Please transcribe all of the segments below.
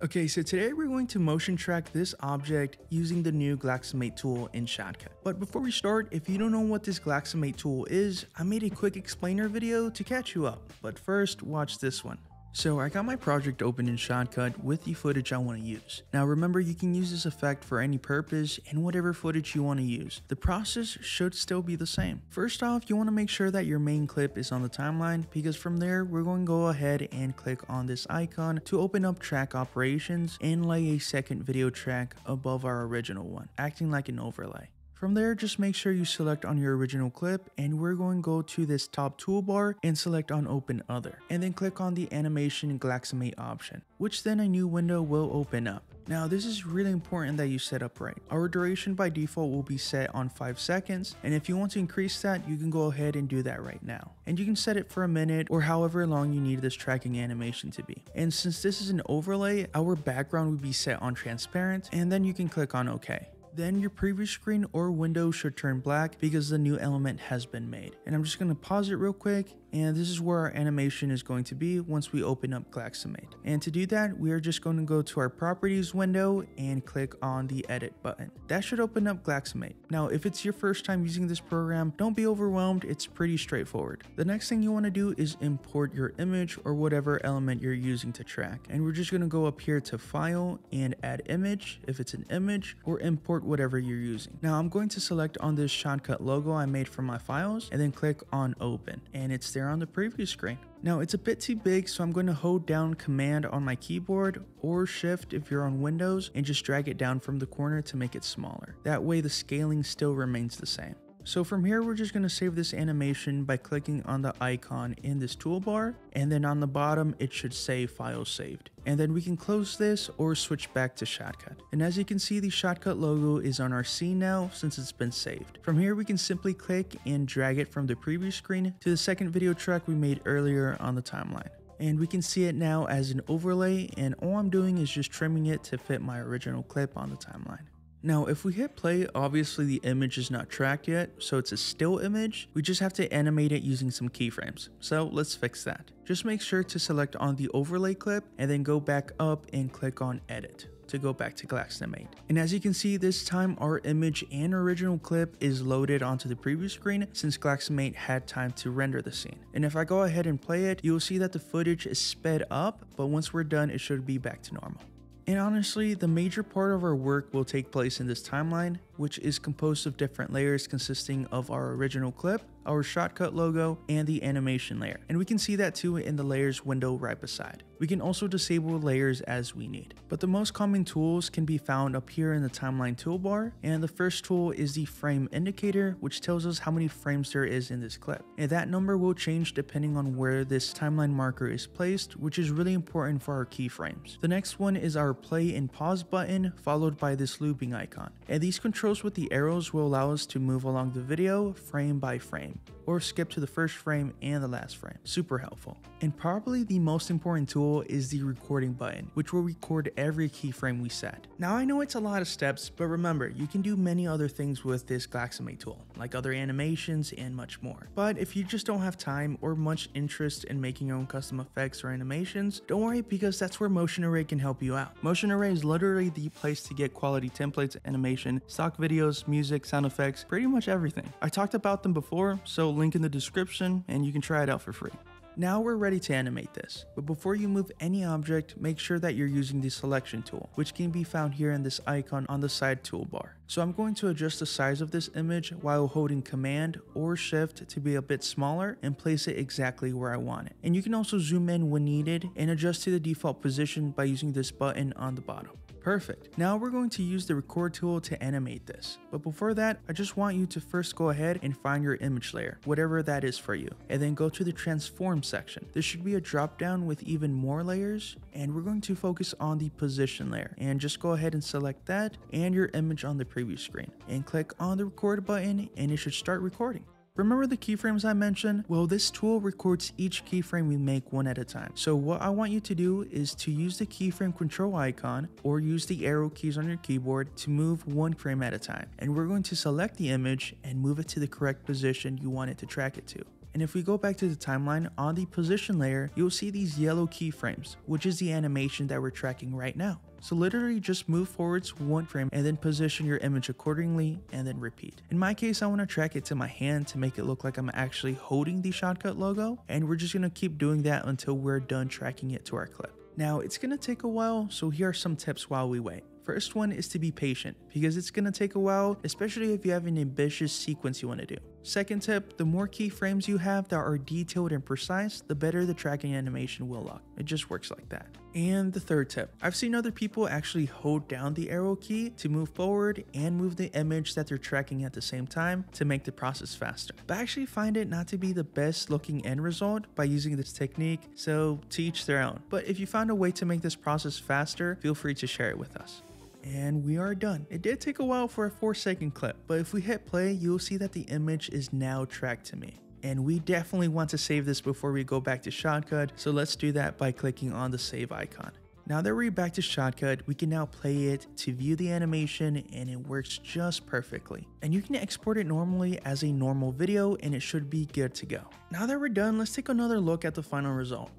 Okay, so today we're going to motion track this object using the new Glaxnimate tool in Shotcut. But before we start, if you don't know what this Glaxnimate tool is, I made a quick explainer video to catch you up. But first, watch this one. So I got my project open in Shotcut with the footage I want to use. Now remember, you can use this effect for any purpose and whatever footage you want to use. The process should still be the same. First off, you want to make sure that your main clip is on the timeline, because from there we're going to go ahead and click on this icon to open up track operations and lay a second video track above our original one, acting like an overlay. From there, just make sure you select on your original clip, and we're going to go to this top toolbar and select on Open Other, and then click on the Animation Glaxnimate option, which then a new window will open up. Now this is really important that you set up right. Our duration by default will be set on 5 seconds, and if you want to increase that, you can go ahead and do that right now. And you can set it for a minute or however long you need this tracking animation to be. And since this is an overlay, our background will be set on transparent, and then you can click on OK. Then your previous screen or window should turn black because the new element has been made. And I'm just going to pause it real quick, and this is where our animation is going to be once we open up Glaxnimate. And to do that, we are just going to go to our properties window and click on the edit button. That should open up Glaxnimate. Now if it's your first time using this program, don't be overwhelmed, it's pretty straightforward. The next thing you want to do is import your image or whatever element you're using to track. And we're just going to go up here to File and Add Image if it's an image, or import whatever you're using. Now I'm going to select on this Shotcut logo I made for my files and then click on Open, and it's there on the previous screen. Now it's a bit too big, so I'm going to hold down Command on my keyboard or Shift if you're on Windows and just drag it down from the corner to make it smaller. That way the scaling still remains the same. So from here, we're just going to save this animation by clicking on the icon in this toolbar, and then on the bottom it should say File Saved. And then we can close this or switch back to Shotcut. And as you can see, the Shotcut logo is on our scene now since it's been saved. From here, we can simply click and drag it from the preview screen to the second video track we made earlier on the timeline. And we can see it now as an overlay, and all I'm doing is just trimming it to fit my original clip on the timeline. Now if we hit play, obviously the image is not tracked yet, so it's a still image. We just have to animate it using some keyframes. So let's fix that. Just make sure to select on the overlay clip and then go back up and click on Edit to go back to Glaxnimate. And as you can see, this time our image and original clip is loaded onto the preview screen since Glaxnimate had time to render the scene. And if I go ahead and play it, you'll see that the footage is sped up, but once we're done, it should be back to normal. And honestly, the major part of our work will take place in this timeline, which is composed of different layers consisting of our original clip, our Shotcut logo, and the animation layer. And we can see that too in the layers window right beside. We can also disable layers as we need. But the most common tools can be found up here in the timeline toolbar. And the first tool is the frame indicator, which tells us how many frames there is in this clip. And that number will change depending on where this timeline marker is placed, which is really important for our keyframes. The next one is our play and pause button, followed by this looping icon, and these controls with the arrows will allow us to move along the video frame by frame, or skip to the first frame and the last frame. Super helpful. And probably the most important tool is the recording button, which will record every keyframe we set. Now I know it's a lot of steps, but remember, you can do many other things with this Glaxnimate tool, like other animations and much more. But if you just don't have time or much interest in making your own custom effects or animations, don't worry, because that's where Motion Array can help you out. Motion Array is literally the place to get quality templates, animation, stock videos, music, sound effects, pretty much everything. I talked about them before, so link in the description and you can try it out for free. Now we're ready to animate this, but before you move any object, make sure that you're using the selection tool, which can be found here in this icon on the side toolbar. So I'm going to adjust the size of this image while holding Command or Shift to be a bit smaller and place it exactly where I want it. And you can also zoom in when needed and adjust to the default position by using this button on the bottom. Perfect. Now we're going to use the record tool to animate this. But before that, I just want you to first go ahead and find your image layer, whatever that is for you, and then go to the transform section. There should be a drop down with even more layers, and we're going to focus on the position layer, and just go ahead and select that and your image on the preview screen and click on the record button, and it should start recording. Remember the keyframes I mentioned? Well, this tool records each keyframe we make one at a time. So what I want you to do is to use the keyframe control icon or use the arrow keys on your keyboard to move one frame at a time. And we're going to select the image and move it to the correct position you want it to track it to. And if we go back to the timeline, on the position layer, you'll see these yellow keyframes, which is the animation that we're tracking right now. So literally just move forwards one frame and then position your image accordingly and then repeat. In my case, I want to track it to my hand to make it look like I'm actually holding the Shotcut logo, and we're just going to keep doing that until we're done tracking it to our clip. Now it's going to take a while, so here are some tips while we wait. First one is to be patient, because it's going to take a while, especially if you have an ambitious sequence you want to do. Second tip, the more keyframes you have that are detailed and precise, the better the tracking animation will look. It just works like that. And the third tip, I've seen other people actually hold down the arrow key to move forward and move the image that they're tracking at the same time to make the process faster. But I actually find it not to be the best looking end result by using this technique, so to each their own. But if you found a way to make this process faster, feel free to share it with us. And we are done. It did take a while for a 4-second clip, but if we hit play, you'll see that the image is now tracked to me. And we definitely want to save this before we go back to Shotcut, so let's do that by clicking on the save icon. Now that we're back to Shotcut, we can now play it to view the animation, and it works just perfectly. And you can export it normally as a normal video, and it should be good to go. Now that we're done, let's take another look at the final result.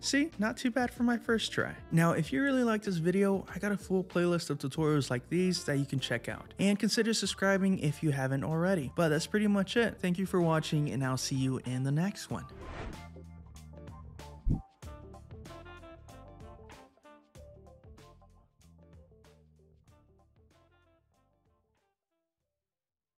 See, not too bad for my first try. Now, if you really like this video, I got a full playlist of tutorials like these that you can check out. And consider subscribing if you haven't already. But that's pretty much it. Thank you for watching, and I'll see you in the next one.